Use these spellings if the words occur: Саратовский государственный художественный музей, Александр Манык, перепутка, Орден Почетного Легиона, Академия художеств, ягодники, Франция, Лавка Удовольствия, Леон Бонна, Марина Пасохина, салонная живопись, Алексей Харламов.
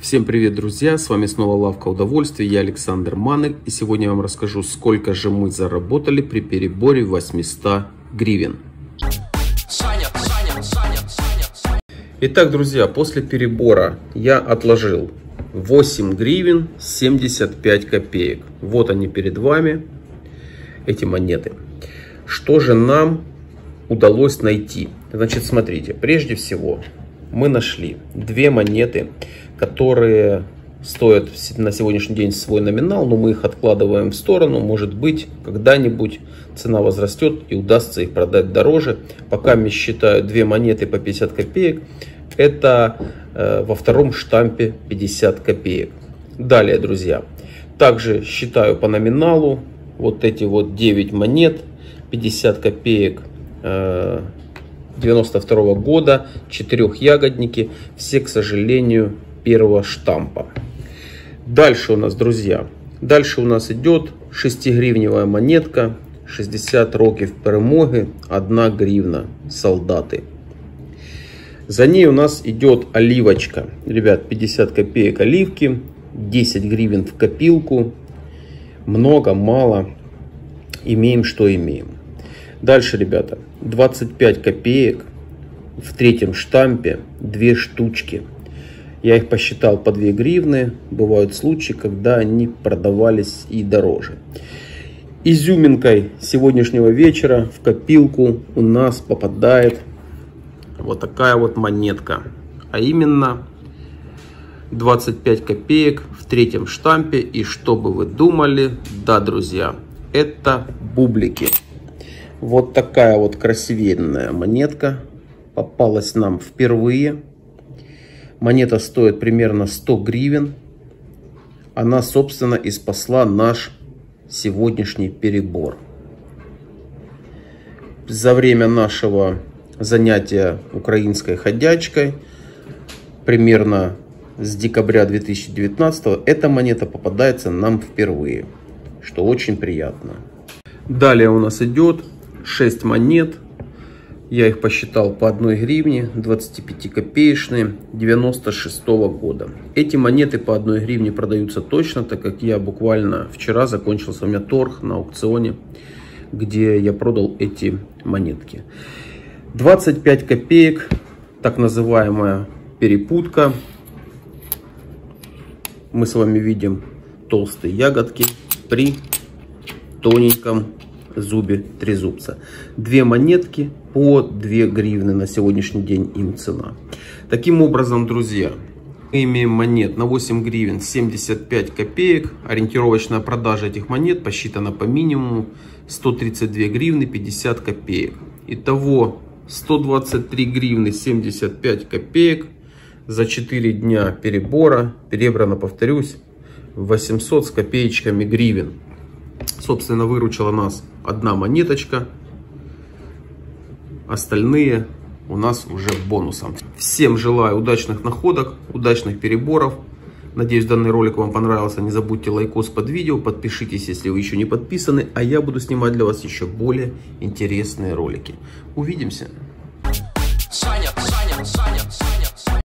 Всем привет, друзья! С вами снова Лавка Удовольствия, я Александр Манык. И сегодня я вам расскажу, сколько же мы заработали при переборе 800 гривен. Итак, друзья, после перебора я отложил 8 гривен 75 копеек. Вот они перед вами, эти монеты. Что же нам удалось найти? Значит, смотрите, прежде всего мы нашли две монеты, которые стоят на сегодняшний день свой номинал, но мы их откладываем в сторону. Может быть, когда-нибудь цена возрастет и удастся их продать дороже. Пока я считаю две монеты по 50 копеек. Это во втором штампе 50 копеек. Далее, друзья, также считаю по номиналу вот эти вот 9 монет 50 копеек 92 года, 4 ягодники, все, к сожалению, первого штампа. Дальше у нас, друзья, идет 6-гривневая монетка, 60 років перемоги, 1 гривна, солдаты. За ней у нас идет оливочка, ребят, 50 копеек оливки, 10 гривен в копилку, много, мало, имеем, что имеем. Дальше, ребята, 25 копеек в третьем штампе, 2 штучки. Я их посчитал по 2 гривны. Бывают случаи, когда они продавались и дороже. Изюминкой сегодняшнего вечера в копилку у нас попадает вот такая вот монетка. А именно 25 копеек в третьем штампе. И что бы вы думали? Да, друзья, это бублики. Вот такая вот красивенная монетка попалась нам впервые. Монета стоит примерно 100 гривен. Она, собственно, и спасла наш сегодняшний перебор. За время нашего занятия украинской ходячкой, примерно с декабря 2019, эта монета попадается нам впервые, что очень приятно. Далее у нас идет 6 монет, я их посчитал по 1 гривне, 25-копеечные, 96-го года. Эти монеты по 1 гривне продаются точно, так как я буквально вчера закончился у меня торг на аукционе, где я продал эти монетки. 25 копеек, так называемая перепутка. Мы с вами видим толстые ягодки при тоненьком зубе трезубца. Две монетки по 2 гривны на сегодняшний день им цена. Таким образом, друзья, мы имеем монет на 8 гривен 75 копеек. Ориентировочная продажа этих монет посчитана по минимуму 132 гривны 50 копеек. Итого 123 гривны 75 копеек за 4 дня перебора. Перебрано, повторюсь, 800 с копеечками гривен. Собственно, выручила нас одна монеточка, остальные у нас уже бонусом. Всем желаю удачных находок, удачных переборов. Надеюсь, данный ролик вам понравился. Не забудьте лайкос под видео, подпишитесь, если вы еще не подписаны. А я буду снимать для вас еще более интересные ролики. Увидимся!